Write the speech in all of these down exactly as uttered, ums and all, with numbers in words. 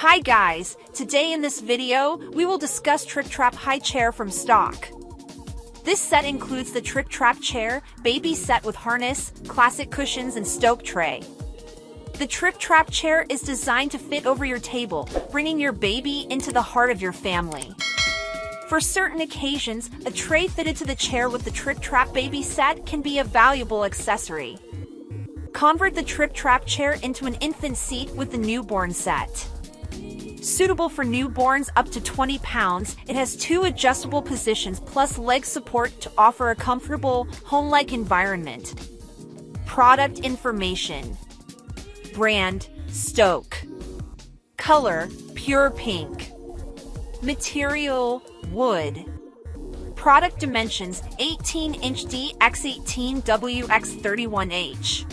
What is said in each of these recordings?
Hi guys, today in this video, we will discuss Trick Trap High Chair from stock. This set includes the Trick Trap Chair, baby set with harness, classic cushions and stove tray. The Trick Trap Chair is designed to fit over your table, bringing your baby into the heart of your family. For certain occasions, a tray fitted to the chair with the Trick Trap baby set can be a valuable accessory. Convert the Trick Trap Chair into an infant seat with the newborn set. Suitable for newborns up to twenty pounds, it has two adjustable positions plus leg support to offer a comfortable, home-like environment. Product information. Brand, Stoke. Color, pure pink. Material, wood. Product dimensions, eighteen inch D by eighteen W by thirty-one H.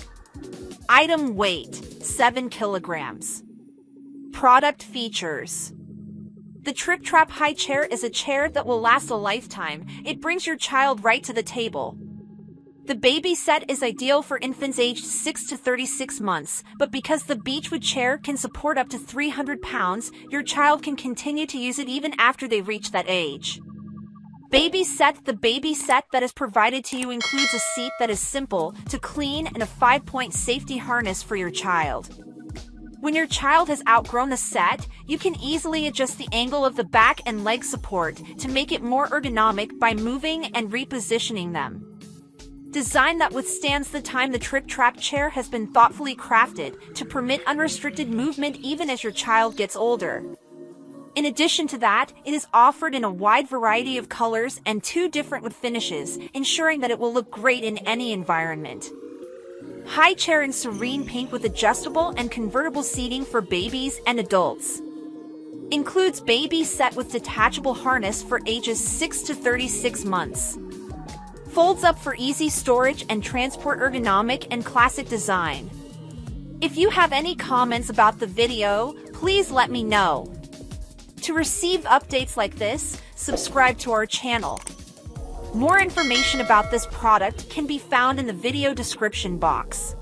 Item weight, seven kilograms. Product features. The Trick Trap High Chair is a chair that will last a lifetime. It brings your child right to the table. The baby set is ideal for infants aged six to thirty-six months, but because the beechwood chair can support up to three hundred pounds, your child can continue to use it even after they reach that age. Baby set. The baby set that is provided to you includes a seat that is simple to clean and a five-point safety harness for your child. When your child has outgrown the set, you can easily adjust the angle of the back and leg support to make it more ergonomic by moving and repositioning them. Design that withstands the time. The Trick Trap Chair has been thoughtfully crafted to permit unrestricted movement even as your child gets older. In addition to that, it is offered in a wide variety of colors and two different wood finishes, ensuring that it will look great in any environment. High chair in serene pink with adjustable and convertible seating for babies and adults. Includes baby set with detachable harness for ages six to thirty-six months. Folds up for easy storage and transport, ergonomic and classic design. If you have any comments about the video, please let me know. To receive updates like this, subscribe to our channel. More information about this product can be found in the video description box.